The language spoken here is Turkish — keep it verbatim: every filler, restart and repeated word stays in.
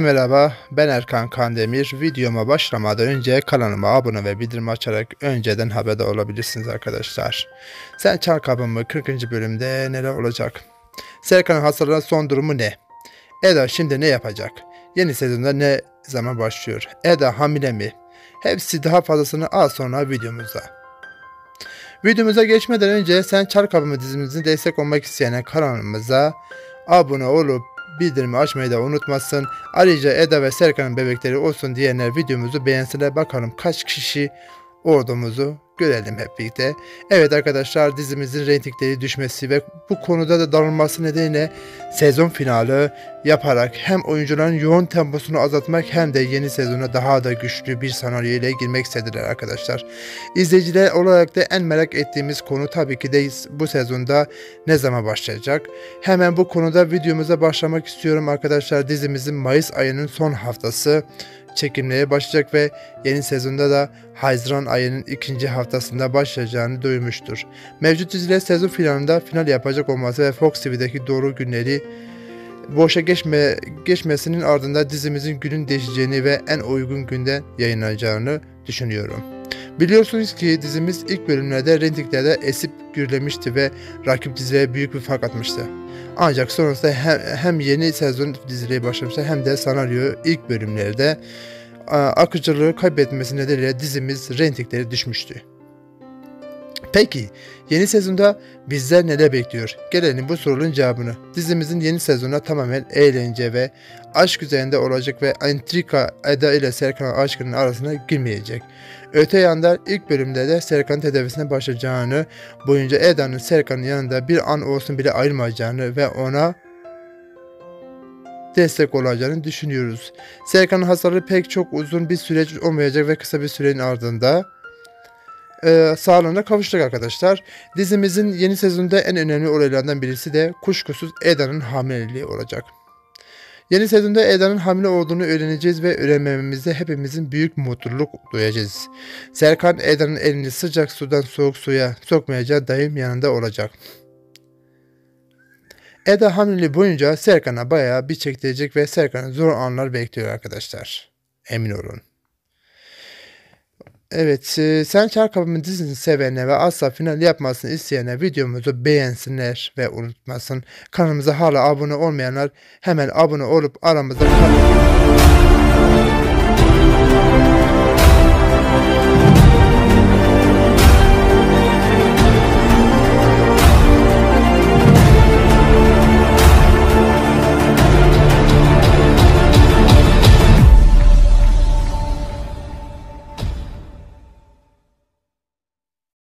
Merhaba, ben Erkan Kandemir. Videoma başlamadan önce kanalıma abone ve bildirim açarak önceden haberdar olabilirsiniz arkadaşlar. Sen Çal Kapımı kırkıncı bölümde neler olacak? Serkan'ın hastalığının son durumu ne? Eda şimdi ne yapacak? Yeni sezonda ne zaman başlıyor? Eda hamile mi? Hepsi daha fazlasını az sonra videomuzda. Videomuza geçmeden önce Sen Çal Kapımı dizimizin destek olmak isteyen kanalımıza abone olup bildirimi açmayı da unutmasın. Ayrıca Eda ve Serkan'ın bebekleri olsun diyenler videomuzu beğensinler. Bakalım kaç kişi ordumuzu görelim hep birlikte. Evet arkadaşlar, dizimizin reytingleri düşmesi ve bu konuda da darılması nedeniyle sezon finali yaparak hem oyuncuların yoğun temposunu azaltmak hem de yeni sezona daha da güçlü bir senaryo ile girmek istediler arkadaşlar. İzleyiciler olarak da en merak ettiğimiz konu tabii ki de bu sezonda ne zaman başlayacak. Hemen bu konuda videomuza başlamak istiyorum arkadaşlar. Dizimizin Mayıs ayının son haftası çekimlere başlayacak ve yeni sezonda da Haziran ayının ikinci haftasında başlayacağını duyurmuştur. Mevcut diziler sezon finalinde final yapacak olması ve Fox T V'deki doğru günleri boşa geçme, geçmesinin ardından dizimizin günün değişeceğini ve en uygun günde yayınlanacağını düşünüyorum. Biliyorsunuz ki dizimiz ilk bölümlerde reytinglerde esip gürlemişti ve rakip dizilere büyük bir fark atmıştı. Ancak sonrasında hem, hem yeni sezon dizileri başlamıştı hem de senaryo ilk bölümlerde akıcılığı kaybetmesi nedeniyle dizimiz reytinglere düşmüştü. Peki yeni sezonda bizler neler bekliyor? Gelelim bu sorunun cevabını. Dizimizin yeni sezonuna tamamen eğlence ve aşk üzerinde olacak ve entrika Eda ile Serkan aşkının arasına girmeyecek. Öte yandan ilk bölümde de Serkan tedavisine başlayacağını, boyunca Eda'nın Serkan'ın yanında bir an olsun bile ayrılmayacağını ve ona destek olacağını düşünüyoruz. Serkan'ın hastalığı pek çok uzun bir süreç olmayacak ve kısa bir sürenin ardından Ee, sağlığına kavuştuk arkadaşlar. Dizimizin yeni sezonunda en önemli olaylardan birisi de kuşkusuz Eda'nın hamileliği olacak. Yeni sezonda Eda'nın hamile olduğunu öğreneceğiz ve öğrenmemizde hepimizin büyük mutluluk duyacağız. Serkan Eda'nın elini sıcak sudan soğuk suya sokmayacağı daim yanında olacak. Eda hamileliği boyunca Serkan'a bayağı bir çektirecek ve Serkan'ı zor anlar bekliyor arkadaşlar. Emin olun. Evet, Sen Çal Kapımı dizisini sevenler ve asla final yapmasını isteyenler videomuzu beğensinler ve unutmasın. Kanalımıza hala abone olmayanlar hemen abone olup aramızda kalın.